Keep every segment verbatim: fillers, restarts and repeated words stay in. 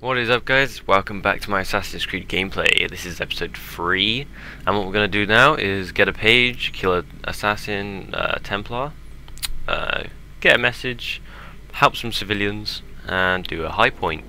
What is up, guys? Welcome back to my Assassin's Creed gameplay. This is episode three, and what we're going to do now is get a page, kill an assassin, uh, Templar, uh, get a message, help some civilians, and do a high point.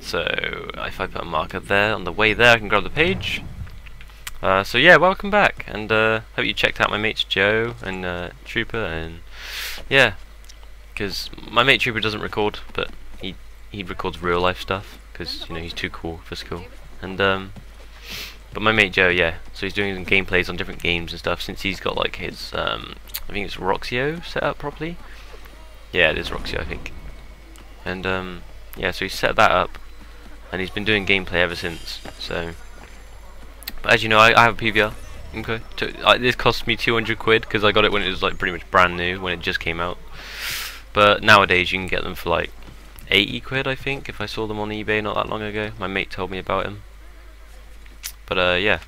So if I put a marker there, on the way there I can grab the page. Uh, so yeah, welcome back, and uh, hope you checked out my mates Joe and uh, Trooper, and yeah, because my mate Trooper doesn't record, but he He records real life stuff because, you know, he's too cool for school. And um, but my mate Joe, yeah, so he's doing some gameplays on different games and stuff since he's got like his um, I think it's Roxio set up properly. Yeah, it is Roxio, I think. And um, yeah, so he set that up, and he's been doing gameplay ever since. So, but as you know, I, I have a P V R. Okay, to, I, this cost me two hundred quid because I got it when it was like pretty much brand new when it just came out. But nowadays you can get them for like eighty quid, I think, if I saw them on eBay not that long ago. My mate told me about him. But uh, yeah,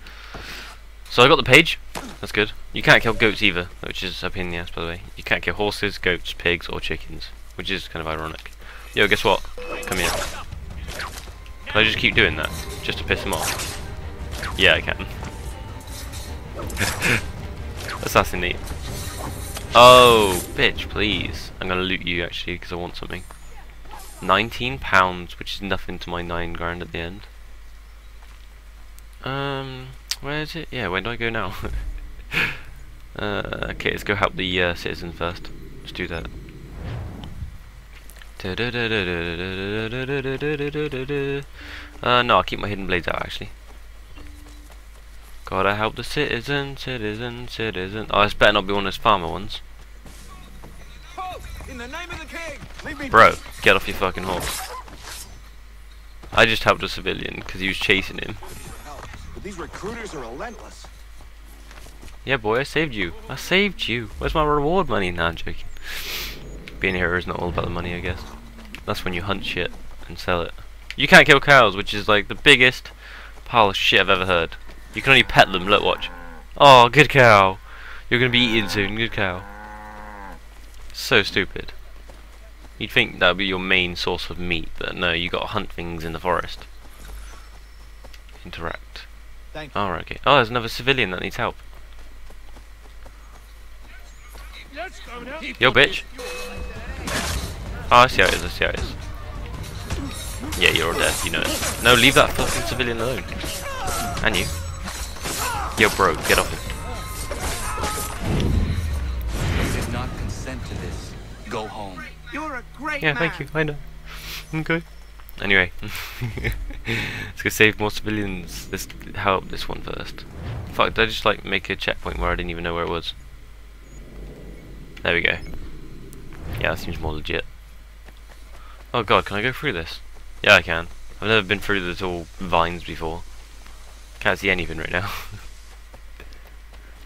so I got the page. That's good. You can't kill goats either, which is up in the ass, by the way. You can't kill horses, goats, pigs, or chickens, which is kind of ironic. Yo, guess what? Come here. Can I just keep doing that just to piss him off? Yeah, I can. Assassinate. Oh, bitch, please. I'm gonna loot you actually because I want something. nineteen pounds, which is nothing to my nine grand at the end. Um, where is it? Yeah, where do I go now? uh, okay, let's go help the uh, citizen first. Let's do that. Uh, no, I'll keep my hidden blades out actually. Gotta help the citizen, citizen, citizen. Oh, this better not be one of those farmer ones. In the name of the king, leave me. Bro, get off your fucking horse. I just helped a civilian because he was chasing him. But these recruiters are relentless. Yeah, boy, I saved you. I saved you. Where's my reward money? Nah, I'm joking. Being a hero is not all about the money, I guess. That's when you hunt shit and sell it. You can't kill cows, which is like the biggest pile of shit I've ever heard. You can only pet them. Look, watch. Oh, good cow. You're going to be eaten soon. Good cow. So stupid. You'd think that would be your main source of meat, but no, you got to hunt things in the forest. Interact. Thank you. Oh, right, okay. Oh, there's another civilian that needs help. Yo, bitch. Oh, I see how it is, I see how it is. Yeah, you're all dead, you know it. No, leave that fucking civilian alone. And you. Yo, bro, get off him. To this, go home. You're a great yeah, man. Thank you. I know. Okay. Anyway, let's go save more civilians. Let's help this one first. Fuck! Did I just like make a checkpoint where I didn't even know where it was? There we go. Yeah, that seems more legit. Oh god, can I go through this? Yeah, I can. I've never been through the little vines before. Can't see anything right now.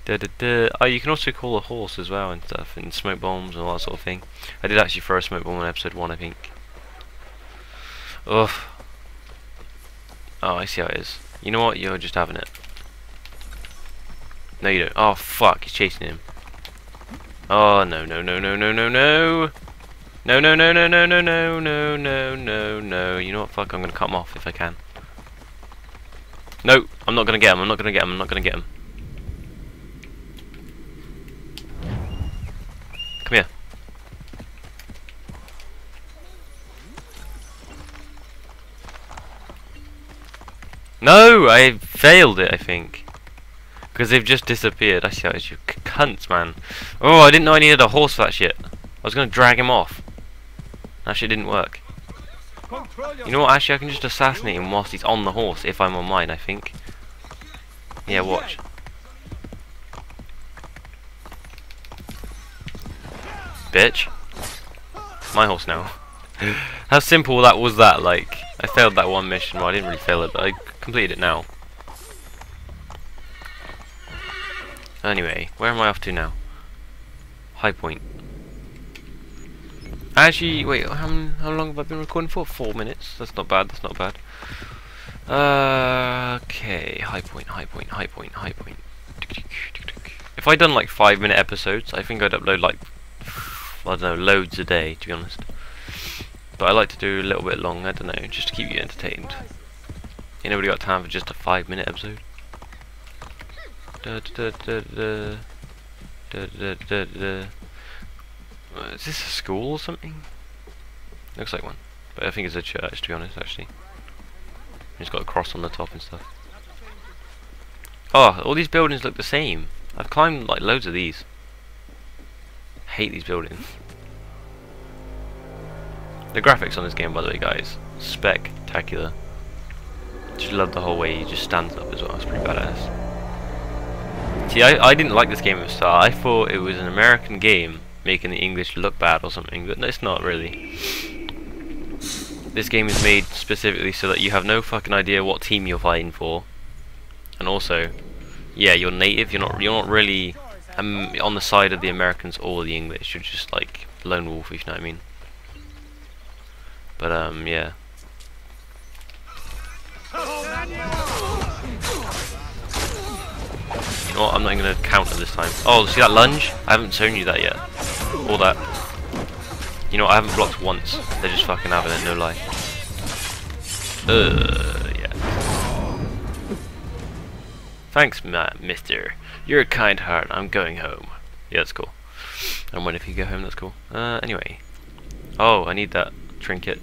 Da, da, da. Oh, you can also call a horse as well and stuff, and smoke bombs and all that sort of thing. I did actually throw a smoke bomb in episode one, I think. Ugh. Oh, I see how it is. You know what? You're just having it. No, you don't. Oh, fuck. He's chasing him. Oh, no, no, no, no, no, no, no. No, no, no, no, no, no, no, no, no, no, no. You know what? Fuck, I'm going to cut him off if I can. No, I'm not going to get him. I'm not going to get him. I'm not going to get him. Come here. No, I failed it, I think, because they've just disappeared. I see how it's, you cunts, man. Oh, I didn't know I needed a horse for that shit. I was gonna drag him off. That shit didn't work. You know what? Actually, I can just assassinate him whilst he's on the horse if I'm on mine. I think. Yeah, watch. Bitch. My horse now. How simple that was that, like, I failed that one mission. Well, I didn't really fail it, but I completed it now. Anyway, where am I off to now? High point. Actually, wait, how, how long have I been recording for? Four minutes. That's not bad, that's not bad. Uh, okay, high point, high point, high point, high point. If I'd done like five minute episodes, I think I'd upload like, I don't know, loads a day, to be honest. but I like to do a little bit long, I don't know, just to keep you entertained. Ain't nobody got time for just a five minute episode. Da, da, da, da, da, da, da, da. Uh, is this a school or something? Looks like one, but I think it's a church, to be honest, actually. It's got a cross on the top and stuff. Oh, all these buildings look the same. I've climbed like loads of these. I hate these buildings. The graphics on this game, by the way, guys, spectacular. Just love the whole way he just stands up as well. It's pretty badass. See, I, I didn't like this game at the start. I thought it was an American game making the English look bad or something, but no, it's not really. This game is made specifically so that you have no fucking idea what team you're fighting for, and also, yeah, you're native. You're not. You're not really um, on the side of the Americans or the English. You're just like lone wolf, if you know what I mean. But um, yeah. You know what? I'm not even gonna counter this time. Oh, see that lunge? I haven't shown you that yet. All that. You know, I haven't blocked once. They're just fucking having it, no lie. Uh, yeah. Thanks, ma mister. You're a kind heart. I'm going home. Yeah, that's cool. And when if you go home, that's cool. Uh, anyway. Oh, I need that trinket.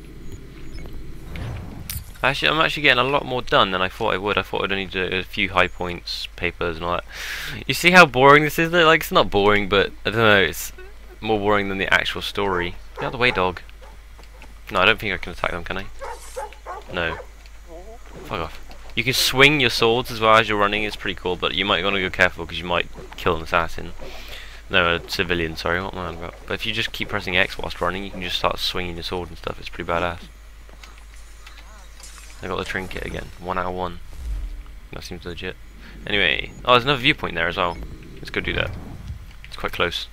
Actually, I'm actually getting a lot more done than I thought I would. I thought I'd only do a few high points, papers, and all that. You see how boring this is? Like, it's not boring, but I don't know. It's more boring than the actual story. Get out of the way, dog. No, I don't think I can attack them, can I? No. Fuck off. You can swing your swords as well as you're running, it's pretty cool, but you might want to go careful because you might kill an assassin. No, a civilian, sorry, what am I on about? But if you just keep pressing X whilst running, you can just start swinging your sword and stuff, it's pretty badass. I got the trinket again, one out of one. That seems legit. Anyway, oh, there's another viewpoint there as well. Let's go do that. It's quite close.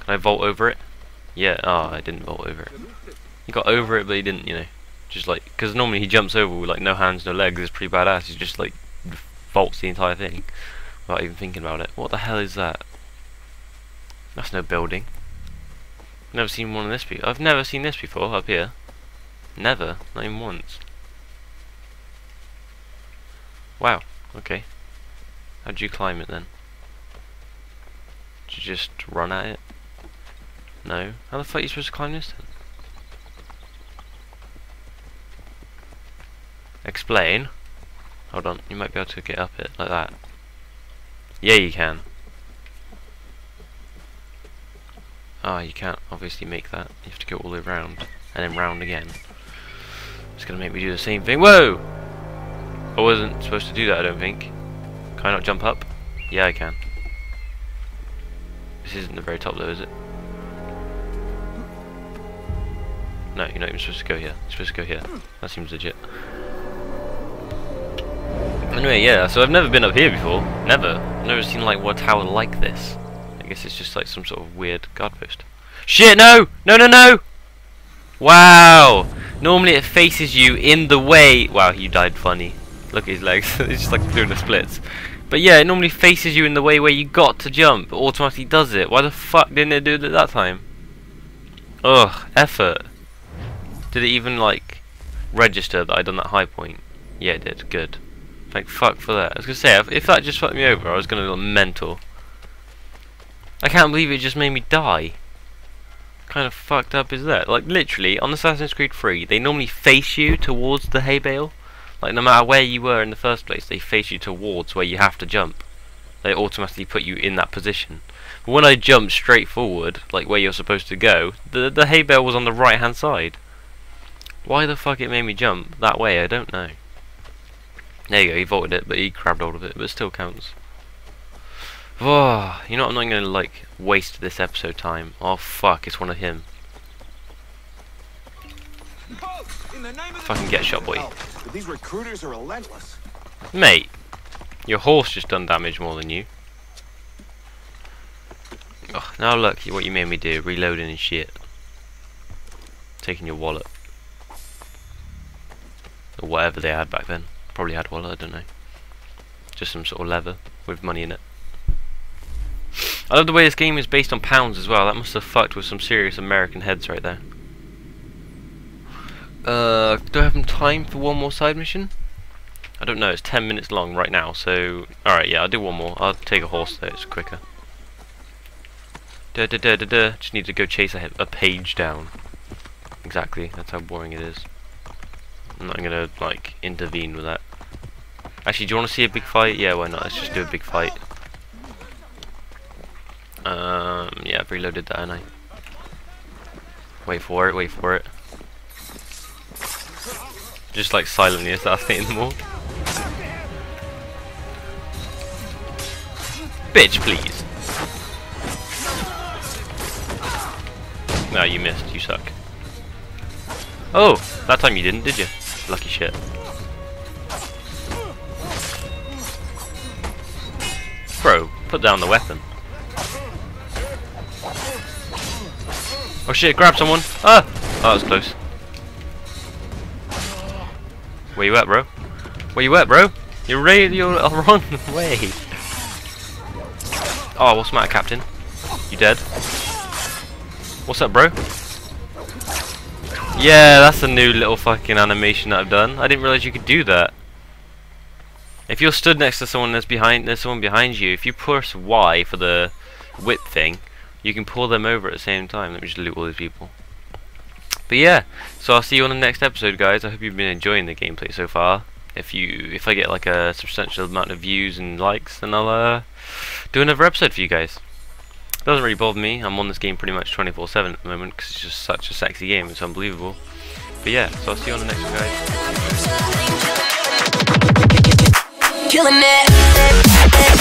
Can I vault over it? Yeah, oh, I didn't vault over it. He got over it, but he didn't, you know. Just like, because normally he jumps over with like no hands, no legs, it's pretty badass. He just like vaults the entire thing without even thinking about it. What the hell is that? That's no building. Never seen one of this before. I've never seen this before up here. Never, not even once. Wow, okay. How'd you climb it then? Did you just run at it? No. How the fuck are you supposed to climb this then? Explain. Hold on, you might be able to get up it like that. Yeah, you can. Ah, oh, you can't obviously make that. You have to go all the way round and then round again. It's gonna make me do the same thing. Whoa! I wasn't supposed to do that, I don't think. Can I not jump up? Yeah, I can. This isn't the very top though, is it? No, you're not even supposed to go here. You're supposed to go here. That seems legit. Anyway, yeah, so I've never been up here before. Never. I've never seen, like, a tower like this. I guess it's just, like, some sort of weird guard post. Shit, no! No, no, no! Wow! Normally it faces you in the way. Wow, he died funny. Look at his legs. It's just, like, doing the splits. But, yeah, it normally faces you in the way where you got to jump. But automatically does it. Why the fuck didn't it do it that time? Ugh, effort. Did it even, like, register that I'd done that high point? Yeah, it did. Good. Thank fuck for that. I was going to say, if, if that just fucked me over, I was going to go mental. I can't believe it just made me die. What kind of fucked up is that? Like, literally, on Assassin's Creed three, they normally face you towards the hay bale. Like, no matter where you were in the first place, they face you towards where you have to jump. They automatically put you in that position. But when I jumped straight forward, like where you're supposed to go, the, the hay bale was on the right-hand side. Why the fuck it made me jump that way, I don't know. There you go, he vaulted it, but he grabbed hold of it, but it still counts. Oh, you know what, I'm not going to, like, waste this episode time. Oh, fuck, it's one of him. Fucking get shot, boy. These recruiters are relentless. Mate, your horse just done damage more than you. Oh, now look what you made me do, reloading and shit. Taking your wallet. Or whatever they had back then. Probably had wallet, I don't know. Just some sort of leather with money in it. I love the way this game is based on pounds as well. That must have fucked with some serious American heads right there. Uh, do I have some time for one more side mission? I don't know, it's ten minutes long right now, so... Alright, yeah, I'll do one more. I'll take a horse though, it's quicker. Duh, duh, duh, duh, duh. Just need to go chase a, a page down. Exactly, that's how boring it is. I'm not gonna, like, intervene with that. Actually, do you want to see a big fight? Yeah, why not? Let's just do a big fight. Um, yeah, I've reloaded that, haven't I? Wait for it, wait for it. Just like silently assassinating them all. Bitch, please! No, you missed, you suck. Oh! That time you didn't, did you? Lucky shit. Bro, put down the weapon. Oh shit, grab someone! Ah! Oh, that was close. Where you at, bro? Where you at, bro? You're right, you're wrong way. Oh, what's the matter, Captain? You dead? What's up, bro? Yeah, that's a new little fucking animation that I've done. I didn't realize you could do that. If you're stood next to someone that's behind, there's someone behind you. If you press Y for the whip thing, you can pull them over at the same time. Let me just loot all these people. But yeah, so I'll see you on the next episode, guys. I hope you've been enjoying the gameplay so far. If you, if I get like a substantial amount of views and likes, then I'll uh, do another episode for you guys. Doesn't really bother me. I'm on this game pretty much twenty-four seven at the moment because it's just such a sexy game. It's unbelievable. But yeah, so I'll see you on the next one, guys. Killing it.